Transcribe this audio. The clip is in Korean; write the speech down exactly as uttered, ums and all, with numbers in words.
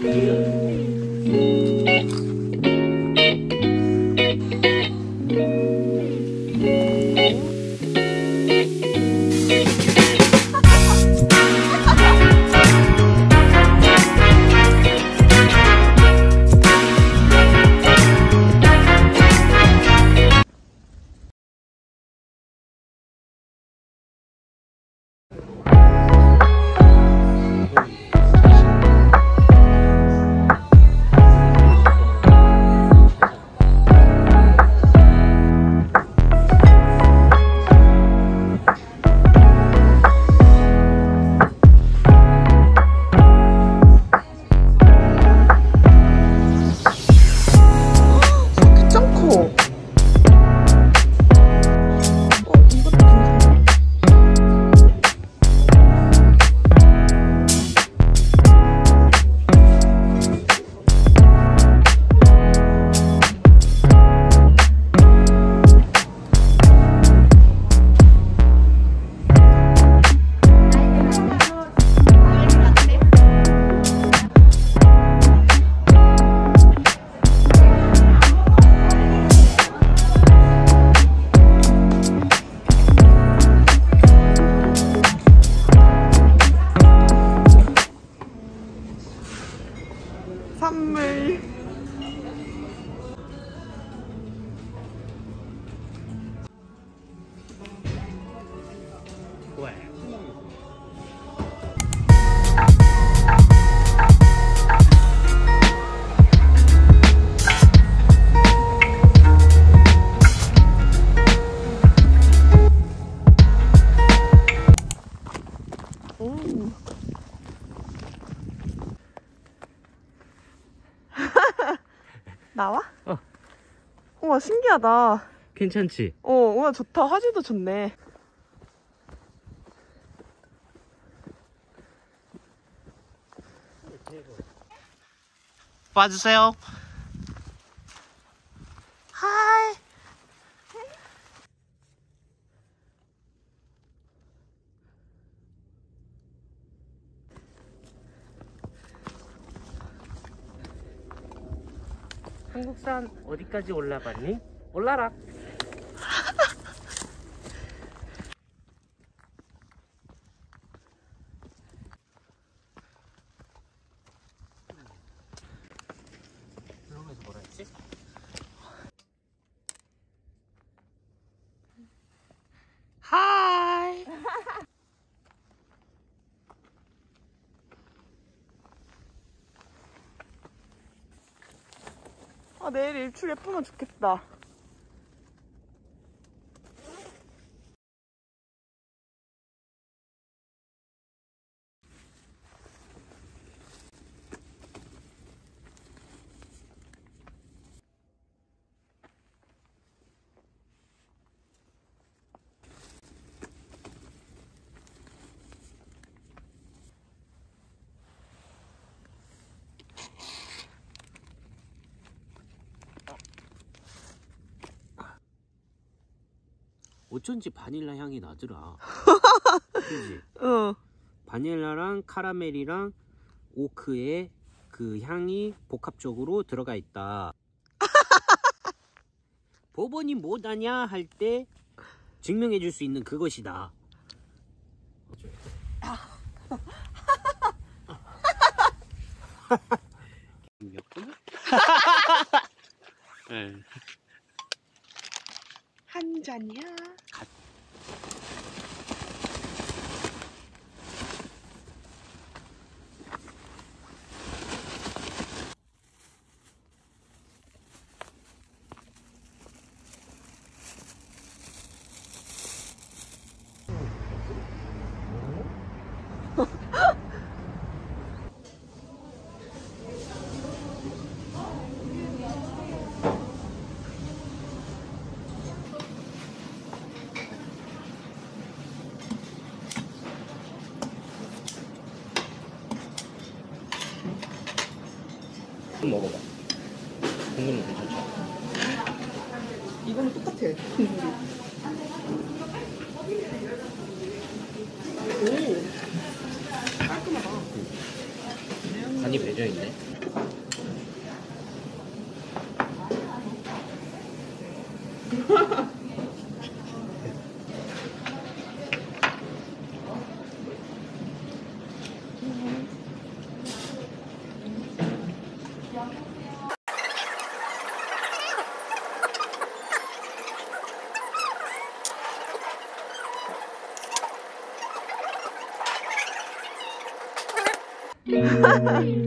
산물 나와? 어. 우와, 신기하다. 괜찮지? 어, 우와, 좋다. 화질도 좋네. 봐주세요. 하이. 한국산 어디까지 올라갔니? 올라라! 이런 거에서 뭐라 했지? 하이! 아, 내일 일출 예쁘면 좋겠다. 어쩐지 바닐라 향이 나더라. 그치? 어. 바닐라랑 카라멜이랑 오크의 그 향이 복합적으로 들어가 있다. 법원이 뭐다냐 할 때 증명해 줄 수 있는 그것이다. 한 잔이야. 갓. 좀 먹어봐. 국물은 괜찮죠? 이거는 똑같아, 국물이. 오! 깔끔하다. 간이 배져있네. 하하하